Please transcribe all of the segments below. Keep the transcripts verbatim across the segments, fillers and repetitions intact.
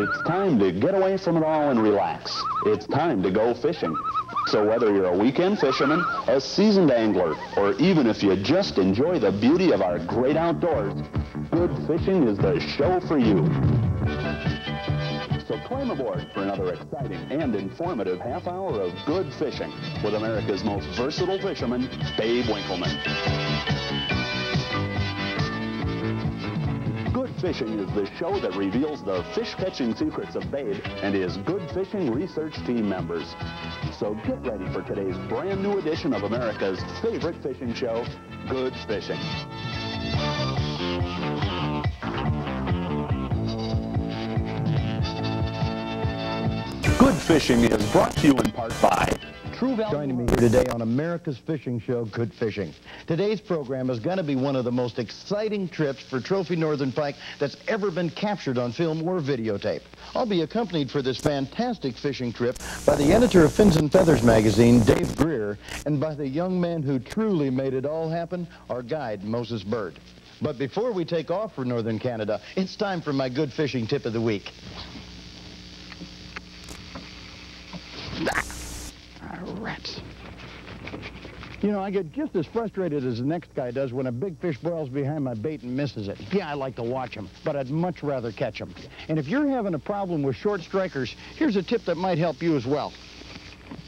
It's time to get away from it all and relax. It's time to go fishing. So whether you're a weekend fisherman, a seasoned angler, or even if you just enjoy the beauty of our great outdoors, Good Fishing is the show for you. So climb aboard for another exciting and informative half hour of Good Fishing with America's most versatile fisherman, Babe Winkelman. Fishing is the show that reveals the fish-catching secrets of Babe and his Good Fishing research team members. So get ready for today's brand new edition of America's favorite fishing show, Good Fishing. Good Fishing is brought to you in part by True Value. Joining me here today on America's fishing show, Good Fishing. Today's program is going to be one of the most exciting trips for trophy northern pike that's ever been captured on film or videotape. I'll be accompanied for this fantastic fishing trip by the editor of Fins and Feathers magazine, Dave Greer, and by the young man who truly made it all happen, our guide, Moses Bird. But before we take off for northern Canada, it's time for my Good Fishing tip of the week. Rats. You know, I get just as frustrated as the next guy does when a big fish boils behind my bait and misses it. Yeah, I like to watch him, but I'd much rather catch him. And if you're having a problem with short strikers, here's a tip that might help you as well.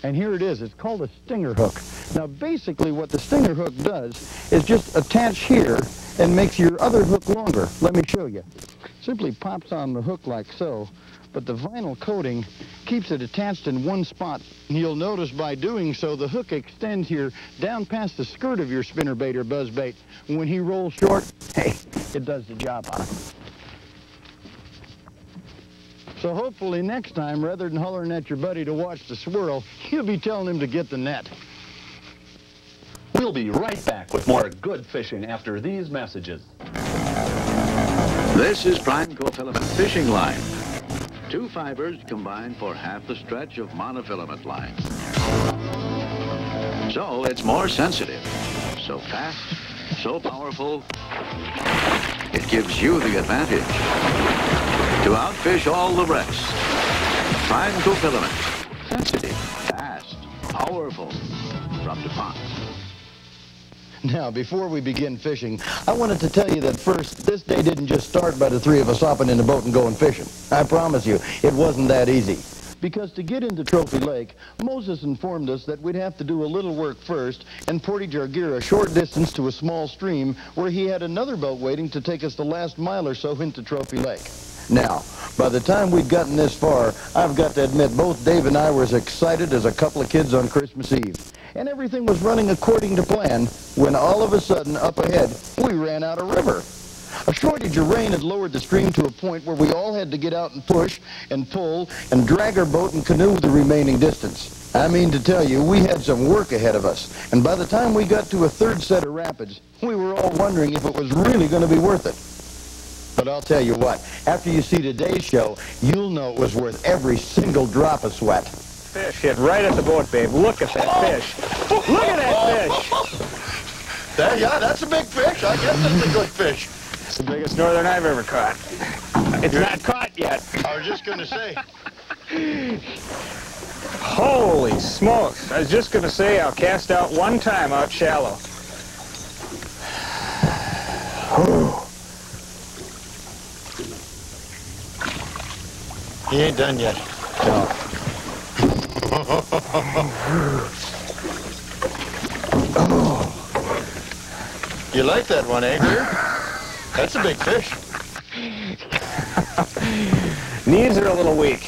And here it is. It's called a stinger hook. Now, basically what the stinger hook does is just attach here and makes your other hook longer. Let me show you. Simply pops on the hook like so, but the vinyl coating keeps it attached in one spot. You'll notice by doing so, the hook extends here down past the skirt of your spinnerbait or buzzbait. And when he rolls short, hey, it does the job on him. So hopefully next time, rather than hollering at your buddy to watch the swirl, you'll be telling him to get the net. We'll be right back with more Good Fishing after these messages. This is Prime Co-fella fishing line. Two fibers combine for half the stretch of monofilament line. So it's more sensitive, so fast, so powerful, it gives you the advantage to outfish all the rest. Prime cofilament, sensitive, fast, powerful, from DuPont. Now, before we begin fishing, I wanted to tell you that first, this day didn't just start by the three of us hopping in the boat and going fishing. I promise you, it wasn't that easy. Because to get into Trophy Lake, Moses informed us that we'd have to do a little work first and portage our gear a short distance to a small stream where he had another boat waiting to take us the last mile or so into Trophy Lake. Now, by the time we'd gotten this far, I've got to admit both Dave and I were as excited as a couple of kids on Christmas Eve. And everything was running according to plan when all of a sudden, up ahead, we ran out of river. A shortage of rain had lowered the stream to a point where we all had to get out and push and pull and drag our boat and canoe the remaining distance. I mean to tell you, we had some work ahead of us. And by the time we got to a third set of rapids, we were all wondering if it was really going to be worth it. But I'll tell you what, after you see today's show, you'll know it was worth every single drop of sweat. Fish hit right at the boat, Babe. Look at that oh. fish. Look at that fish. There, yeah, that's a big fish. I guess that's a good fish. It's the biggest northern I've ever caught. It's You're... not caught yet. I was just going to say. Holy smokes. I was just going to say I'll cast out one time out shallow. He ain't done yet. No. Oh. You like that one, eh, Greer? That's a big fish. Knees are a little weak.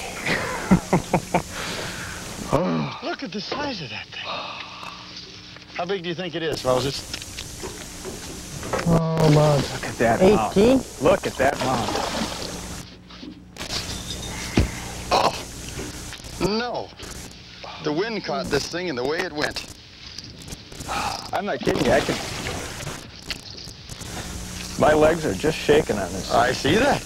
Oh. Look at the size of that thing. How big do you think it is, Moses? Oh, man. Look at that mouth. eighteen? Look at that mouth. No. The wind caught this thing and the way it went. I'm not kidding you. I can... My legs are just shaking on this. I see that.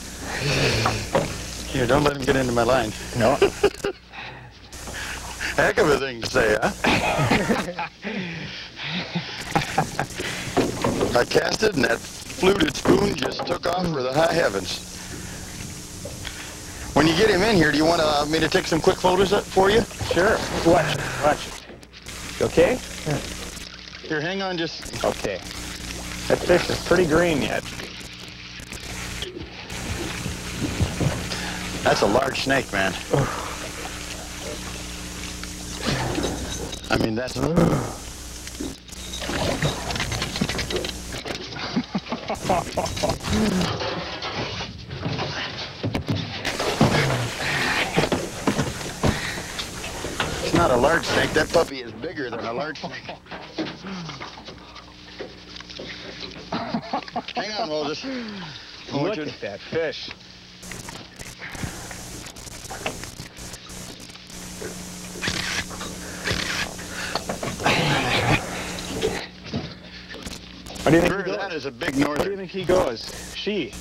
Here, don't let him get into my line. No. Heck of a thing to say, huh? I casted and that fluted spoon just took off for the high heavens. When you get him in here, do you want uh, me to take some quick photos up for you? Sure. Watch it. Watch it. Okay? Yeah. Here, hang on just... Okay. That fish is pretty green yet. That's a large snake, man. I mean, that's... It's not a large snake. That puppy is bigger than a large snake. Hang on, Moses. Look at that fish. What do you think? That is a big northern. Where do you think he goes? She.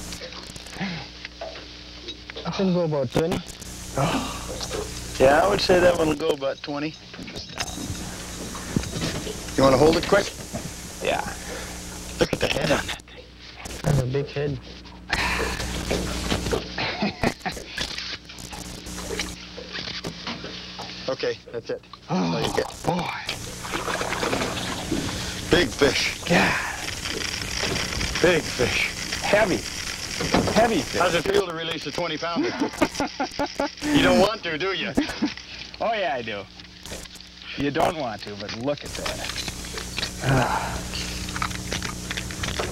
I think go about twenty. Oh. Yeah, I would say that one will go about twenty. You want to hold it quick? Yeah. Look at the head on that thing. That's a big head. Okay, that's it. Oh, that's all you get. Boy. Big fish. Yeah. Big fish. Heavy. Heavy fish. How's it feel to release a twenty pounder? You don't want to, do you? Oh, yeah, I do. You don't want to, but look at that. Ah.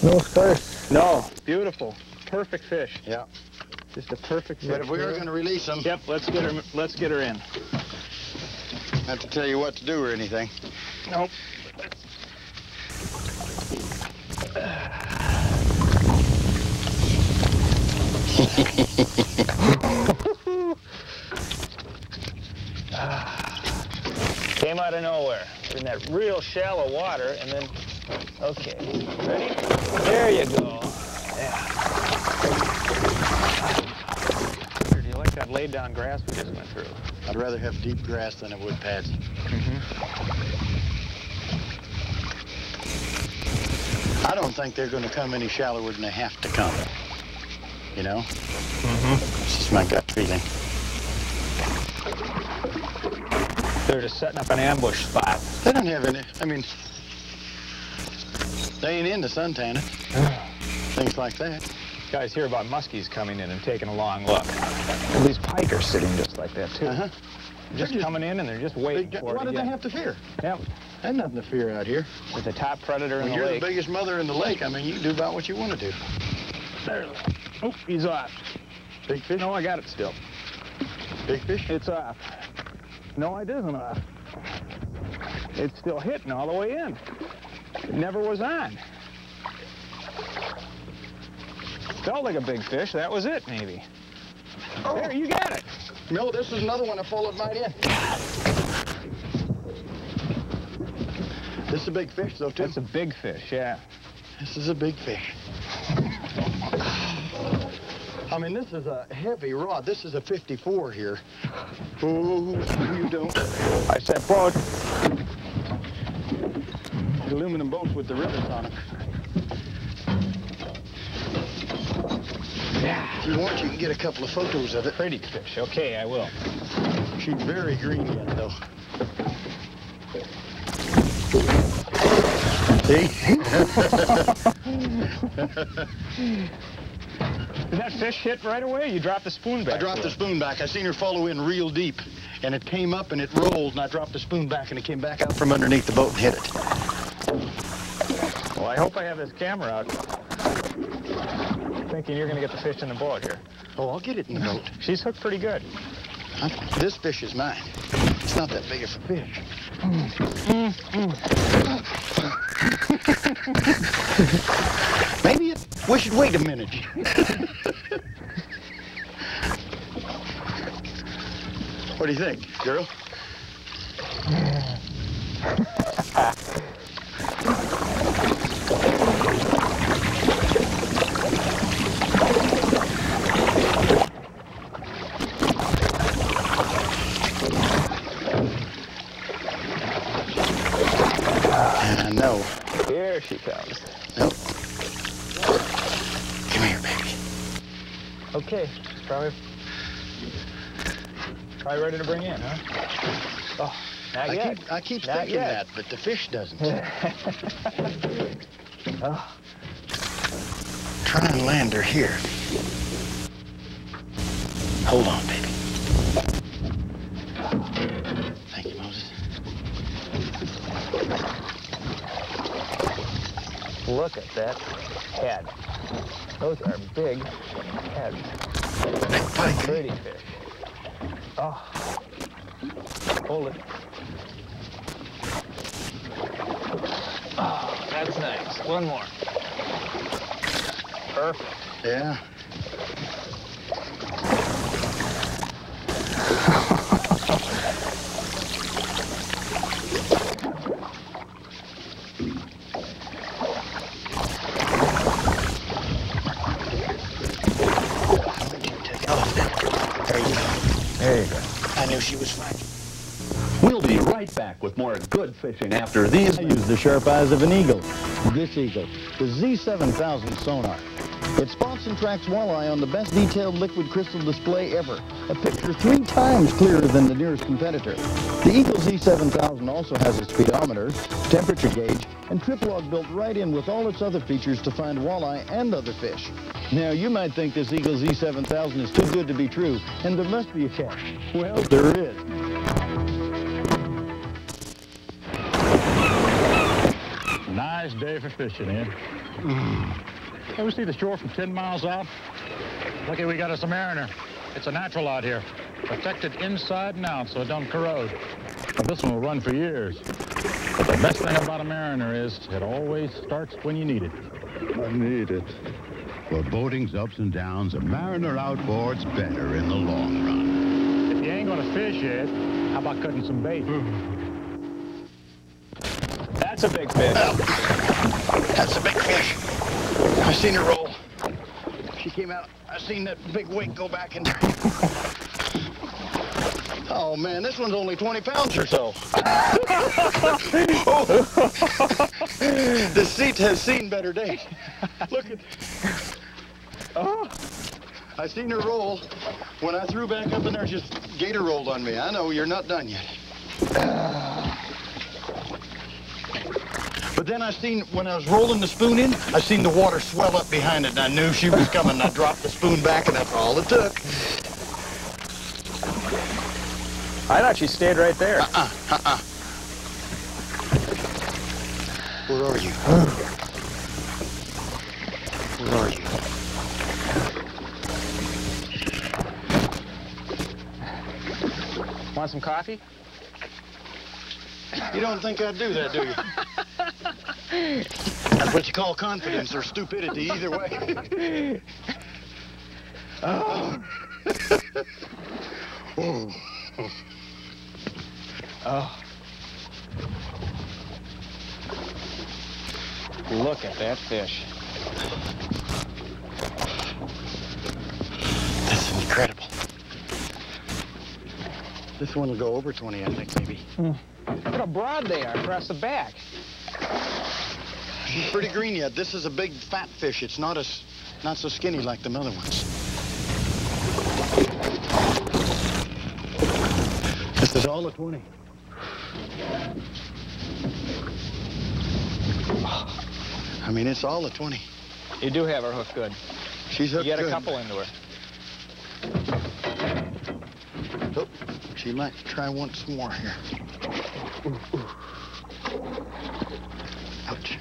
No scars. No. Beautiful. Perfect fish. Yeah. Just a perfect fish. But if we were going to release them... Yep, let's get her, let's get her in. I have to tell you what to do or anything. Nope. Came out of nowhere. We're in that real shallow water, and then, okay, ready? There you go. Yeah. Do you like that laid down grass we just went through? I'd rather have deep grass than I would pads. Mm-hmm. I don't think they're going to come any shallower than they have to come. You know? Mm-hmm. It's just my gut feeling. They're just setting up an ambush spot. They don't have any, I mean, they ain't into sun tanning. Things like that. Guys hear about muskies coming in and taking a long look. Well, these pike are sitting just like that, too. Uh-huh. Just, just coming in and they're just waiting they, for it. What did they have to fear? Yep. They had nothing to fear out here. With the top predator when in the you're lake. You're the biggest mother in the lake. I mean, you can do about what you want to do. There. Oh, he's off. Big fish? No, I got it still. Big fish? It's off. No, it isn't off. It's still hitting all the way in. It never was on. Felt like a big fish. That was it, maybe. Oh. There, you got it. No, this is another one I followed right in. This is a big fish, though, too. That's a big fish, yeah. This is a big fish. I mean, this is a heavy rod. This is a fifty-four here. Oh, you don't. I said boat. Aluminum boats with the rivets on it. Yeah. If you want, you can get a couple of photos of it. Pretty fish. Okay, I will. She's very green yet, though. See? Did that fish hit right away? You dropped the spoon back? I dropped the spoon back. I seen her follow in real deep, and it came up and it rolled, and I dropped the spoon back, and it came back out from underneath the boat and hit it. Well, I hope I have this camera out. I'm thinking you're going to get the fish in the boat here. Oh, I'll get it in the boat. She's hooked pretty good. Huh? This fish is mine. It's not that big of a fish. Mm. Mm. Mm. Maybe it... We should wait a minute. What do you think, girl? I know. Here she comes. Nope. Okay, probably Probably ready to bring in, huh? Oh, not yet. I keep, I keep not thinking yet. that, but the fish doesn't. Oh. Try and land her here. Hold on, baby. Thank you, Moses. Look at that head. Those are big heads. Big pretty fish. Oh, hold it. Oh, that's nice. One more. Perfect. Yeah. She was fine. We'll be right back with more good fishing after these. I use the sharp eyes of an eagle. This eagle, the Z seven thousand sonar. It spots and tracks walleye on the best detailed liquid crystal display ever. A picture three times clearer than the nearest competitor. The Eagle Z seven thousand also has a speedometer, temperature gauge, and trip log built right in with all its other features to find walleye and other fish. Now, you might think this Eagle Z seven thousand is too good to be true, and there must be a catch. Well, there is. Nice day for fishing, Ed. Mm. Ever see the shore from ten miles out? Lucky we got us a mariner. It's a natural out here. Protected inside and out so it don't corrode. This one will run for years. But the best thing about a mariner is it always starts when you need it. I need it. For boating's ups and downs, a mariner outboard's better in the long run. If you ain't gonna fish yet, how about cutting some bait? Mm. That's a big fish. Oh, that's a big fish. I seen her roll. She came out. I seen that big wake go back in there. Oh man, this one's only twenty pounds or so. Oh. The seat has seen better days. Look at. Oh. I seen her roll. When I threw back up in there, just gator rolled on me. I know, you're not done yet. Uh, but then I seen, when I was rolling the spoon in, I seen the water swell up behind it, and I knew she was coming. I dropped the spoon back, and that's all it took. I thought she stayed right there. Uh-uh, uh-uh. Where are you? Where are you? Want some coffee? You don't think I'd do that, do you? That's what you call confidence or stupidity, either way. Oh. Oh. Oh. Look at that fish. That's incredible. This one will go over twenty, I think, maybe. Mm. Look how broad they are across the back. She's pretty green yet. This is a big, fat fish. It's not as, not so skinny like the other ones. This is all a twenty. I mean, it's all a twenty. You do have her hooked good. She's hooked good. You got a couple into her. Oh, she might try once more here. Ooh, ooh. Ouch.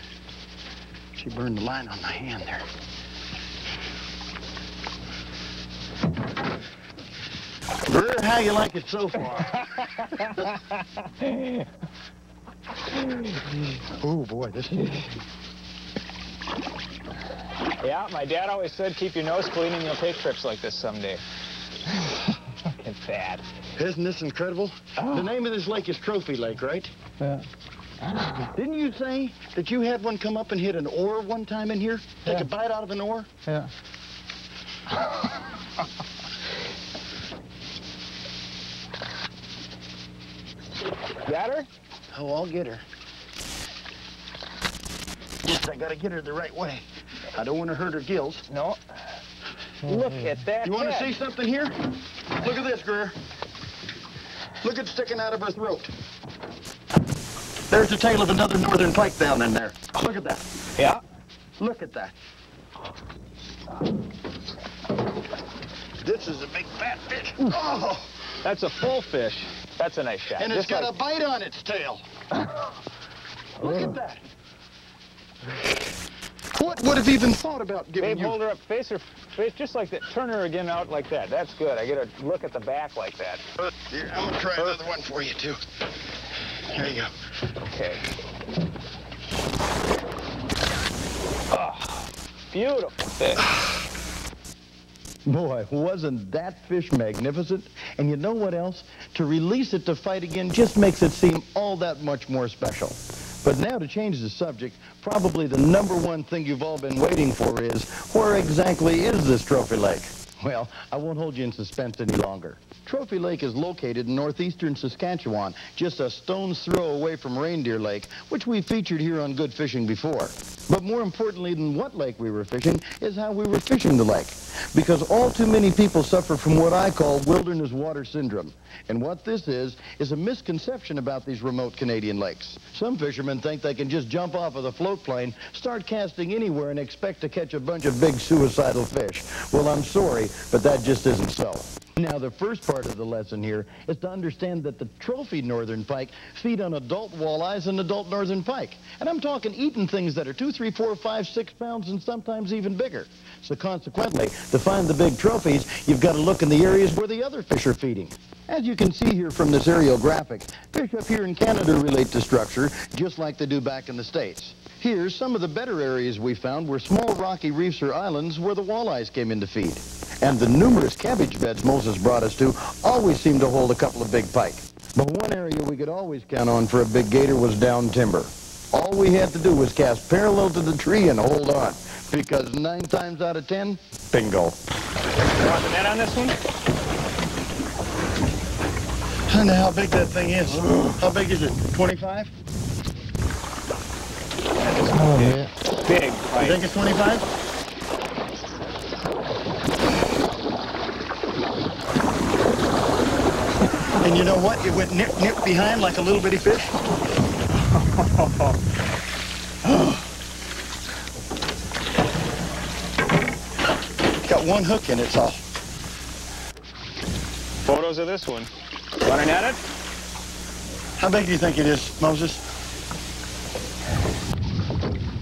She burned the line on my hand there. How you like it so far? Oh boy, this is... Yeah, my dad always said, keep your nose clean and you'll take trips like this someday. Fucking bad. Isn't this incredible? Oh. The name of this lake is Trophy Lake, right? Yeah. Ah. Didn't you say that you had one come up and hit an oar one time in here? Take yeah. a bite out of an oar? Yeah. Got her? Oh, I'll get her. Just, I gotta get her the right way. I don't want to hurt her gills. No. Look at that. You want to see something here? Look at Miss Greer. Look at sticking out of her throat. There's the tail of another northern pike down in there. Look at that. Yeah? Look at that. This is a big fat fish. Oh. That's a full fish. That's a nice shot. And it's got like... a bite on its tail. Look at that. What would have even thought about giving Babe, you... hold her up, face her, face just like that. Turn her again out like that. That's good. I get a look at the back like that. Uh, here, I'm gonna try uh, another one for you too. There you go. Okay. Oh, beautiful fish. Boy, wasn't that fish magnificent? And you know what else? To release it to fight again just makes it seem all that much more special. But now to change the subject, probably the number one thing you've all been waiting for is, where exactly is this Trophy Lake? Well, I won't hold you in suspense any longer. Trophy Lake is located in northeastern Saskatchewan, just a stone's throw away from Reindeer Lake, which we featured here on Good Fishing before. But more importantly than what lake we were fishing is how we were fishing the lake. Because all too many people suffer from what I call wilderness water syndrome. And what this is, is a misconception about these remote Canadian lakes. Some fishermen think they can just jump off of the float plane, start casting anywhere, and expect to catch a bunch of big suicidal fish. Well, I'm sorry, but that just isn't so. Now, the first part of the lesson here is to understand that the trophy northern pike feed on adult walleyes and adult northern pike. And I'm talking eating things that are two, three, four, five, six pounds and sometimes even bigger. So consequently, to find the big trophies, you've got to look in the areas where the other fish are feeding. As you can see here from this aerial graphic, fish up here in Canada relate to structure just like they do back in the States. Here, some of the better areas we found were small rocky reefs or islands where the walleyes came in to feed. And the numerous cabbage beds Moses brought us to always seemed to hold a couple of big pike. But one area we could always count on for a big gator was down timber. All we had to do was cast parallel to the tree and hold on, because nine times out of ten, bingo. Want the net on this one? I know how big that thing is. How big is it? twenty-five? Oh, yeah. Big pike. You think it's twenty-five? And you know what? It went nip, nip behind like a little bitty fish. Got one hook in it, all. Photos of this one. Running at it? How big do you think it is, Moses?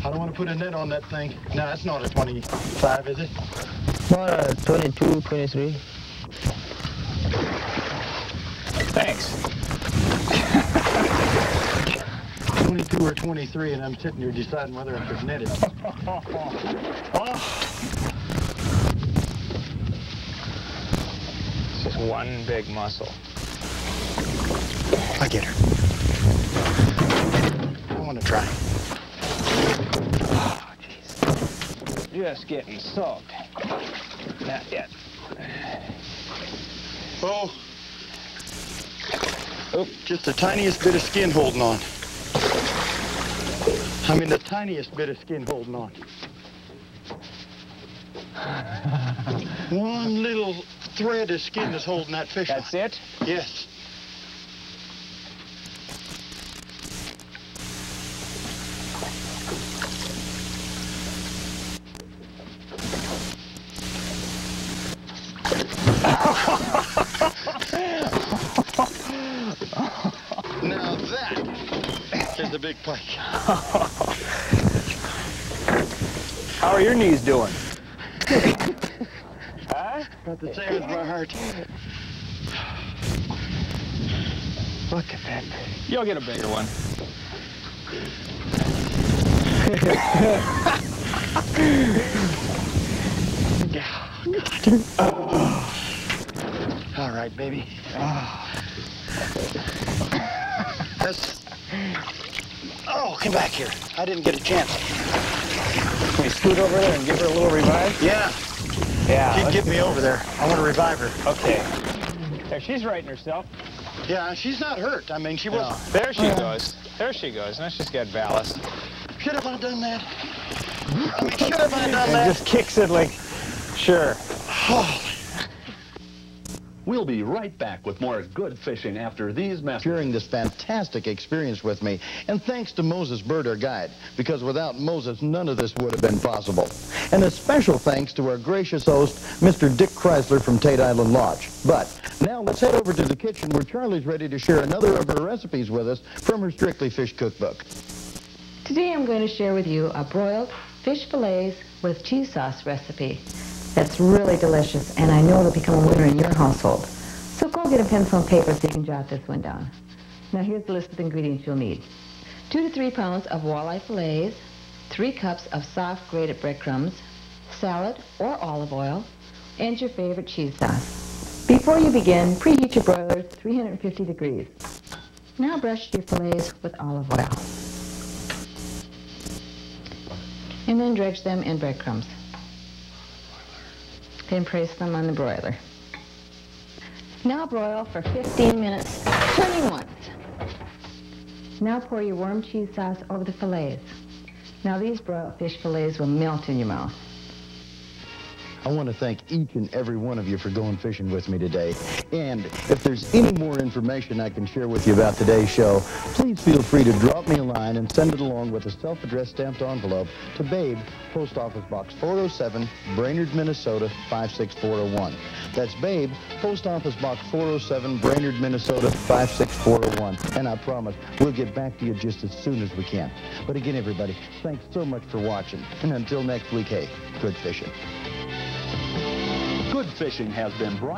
I don't want to put a net on that thing. No, that's not a twenty-five, is it? Well, uh, twenty-two, twenty-three. Thanks. twenty-two or twenty-three, and I'm sitting here deciding whether I should net it. Oh. This is one big mussel. I get her. I want to try. Just getting soaked. Not yet. Oh. Oh, just the tiniest bit of skin holding on. I mean, the tiniest bit of skin holding on. One little thread of skin is holding that fish. That's on. It? Yes. Now that is a big pike. How are your knees doing? Huh? Not the same as my heart. Look at that. You'll get a bigger one. God. Oh. All right, baby. Oh. That's... Oh, come back here. I didn't get a chance. Can we scoot over there and give her a little revive? Yeah. Yeah. She'd get me over there. I want to revive her. Okay. There, she's righting herself. Yeah, she's not hurt. I mean, she wasn't. No. There she goes. There she goes. Now she's got ballast. Should have I done that? I mean, should have I done that? And just kicks it like, sure. Oh. We'll be right back with more good fishing after these messages. Sharing this fantastic experience with me, and thanks to Moses Bird, our guide, because without Moses, none of this would have been possible. And a special thanks to our gracious host, Mister Dick Chrysler from Tate Island Lodge. But now let's head over to the kitchen where Charlie's ready to share another of her recipes with us from her Strictly Fish cookbook. Today I'm going to share with you a broiled fish fillets with cheese sauce recipe. That's really delicious, and I know it'll become a winner in your household. So go get a pencil and paper so you can jot this one down. Now here's the list of ingredients you'll need. Two to three pounds of walleye fillets, three cups of soft grated breadcrumbs, salad or olive oil, and your favorite cheese sauce. Before you begin, preheat your broiler to three hundred fifty degrees. Now brush your fillets with olive oil. And then dredge them in breadcrumbs. Then place them on the broiler. Now broil for fifteen minutes, turning once. Now pour your warm cheese sauce over the fillets. Now these broiled fish fillets will melt in your mouth. I want to thank each and every one of you for going fishing with me today. And if there's any more information I can share with you about today's show, please feel free to drop me a line and send it along with a self-addressed stamped envelope to Babe, Post Office Box four oh seven, Brainerd, Minnesota, five six four oh one. That's Babe, Post Office Box four oh seven, Brainerd, Minnesota, five six four oh one. And I promise we'll get back to you just as soon as we can. But again, everybody, thanks so much for watching. And until next week, hey, good fishing. Good fishing has been brought